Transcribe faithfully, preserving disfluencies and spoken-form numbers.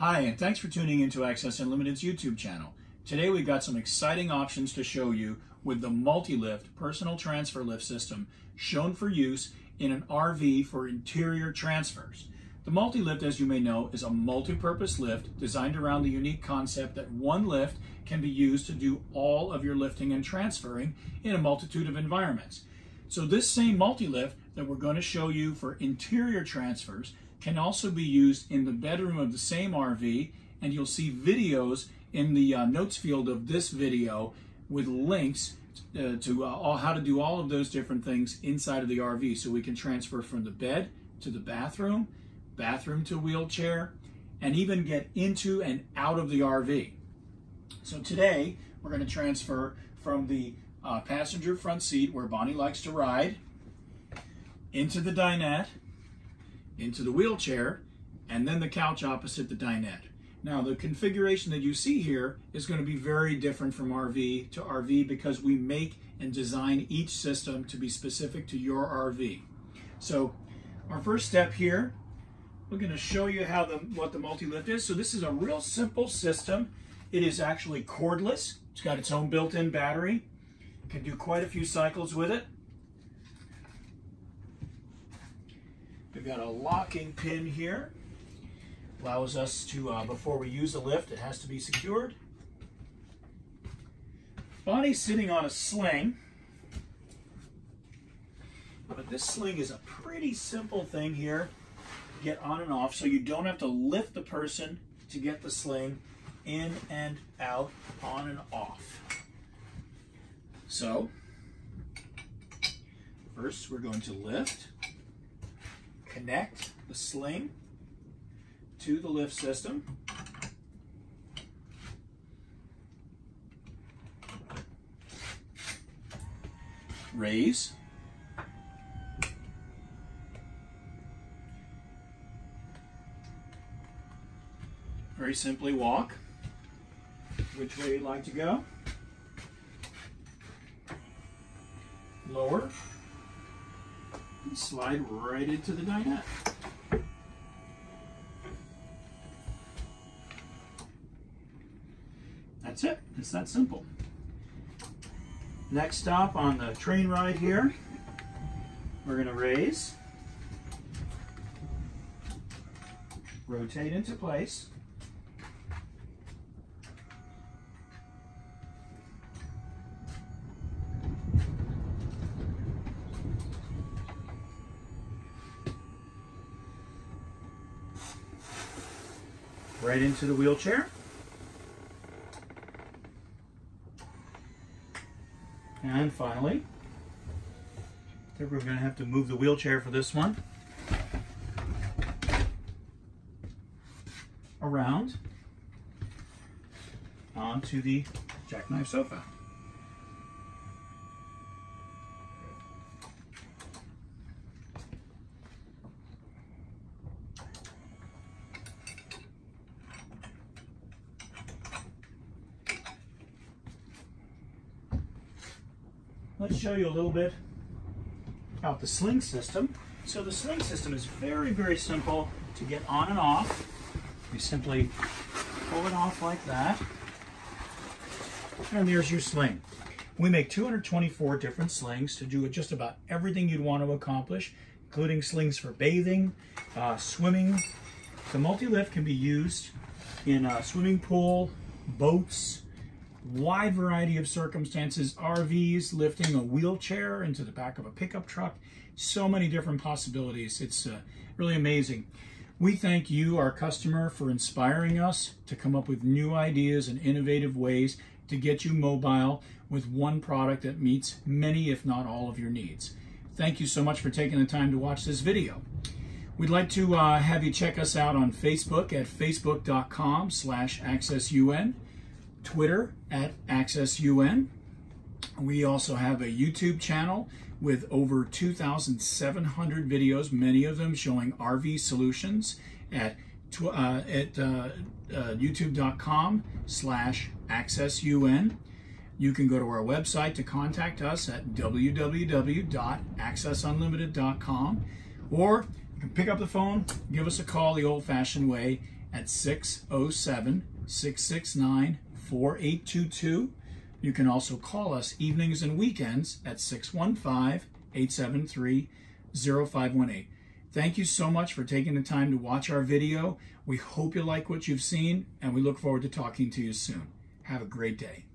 Hi, and thanks for tuning into Access Unlimited's YouTube channel. Today we've got some exciting options to show you with the Multi-Lift personal transfer lift system shown for use in an R V for interior transfers. The Multi-Lift, as you may know, is a multi-purpose lift designed around the unique concept that one lift can be used to do all of your lifting and transferring in a multitude of environments. So this same Multi-Lift that we're going to show you for interior transfers can also be used in the bedroom of the same R V, and you'll see videos in the uh, notes field of this video with links uh, to uh, all, how to do all of those different things inside of the R V. So we can transfer from the bed to the bathroom, bathroom to wheelchair, and even get into and out of the R V. So today we're going to transfer from the uh, passenger front seat, where Bonnie likes to ride, into the dinette, into the wheelchair, and then the couch opposite the dinette. Now, the configuration that you see here is going to be very different from R V to R V because we make and design each system to be specific to your R V. So our first step here, we're going to show you how the, what the Multi-Lift is. So this is a real simple system. It is actually cordless. It's got its own built-in battery. You can do quite a few cycles with it. We've got a locking pin here, allows us to, uh, before we use the lift, it has to be secured. Bonnie's sitting on a sling, but this sling is a pretty simple thing here, get on and off, so you don't have to lift the person to get the sling in and out, on and off. So, first we're going to lift. Connect the sling to the lift system. Raise. Very simply walk which way you'd like to go. Lower. And slide right into the dinette. That's it. It's that simple. Next stop on the train ride here, we're going to raise, rotate into place, right into the wheelchair. And finally, I think we're going to have to move the wheelchair for this one. Around onto the jackknife sofa. Let's show you a little bit about the sling system. So the sling system is very, very simple to get on and off. You simply pull it off like that. And there's your sling. We make two hundred twenty-four different slings to do just about everything you'd want to accomplish, including slings for bathing, uh, swimming. The Multi-Lift can be used in a swimming pool, boats, wide variety of circumstances, R Vs, lifting a wheelchair into the back of a pickup truck, so many different possibilities. It's uh, really amazing. We thank you, our customer, for inspiring us to come up with new ideas and innovative ways to get you mobile with one product that meets many, if not all, of your needs. Thank you so much for taking the time to watch this video. We'd like to uh, have you check us out on Facebook at facebook dot com slash access U N. Twitter at access U N. We also have a YouTube channel with over two thousand seven hundred videos, many of them showing R V solutions at, uh, at uh, uh, youtube dot com slash access U N. You can go to our website to contact us at w w w dot access unlimited dot com, or you can pick up the phone, give us a call the old-fashioned way at six oh seven, six six nine, four eight two two. You can also call us evenings and weekends at six one five, eight seven three, zero five one eight. Thank you so much for taking the time to watch our video. We hope you like what you've seen, and we look forward to talking to you soon. Have a great day.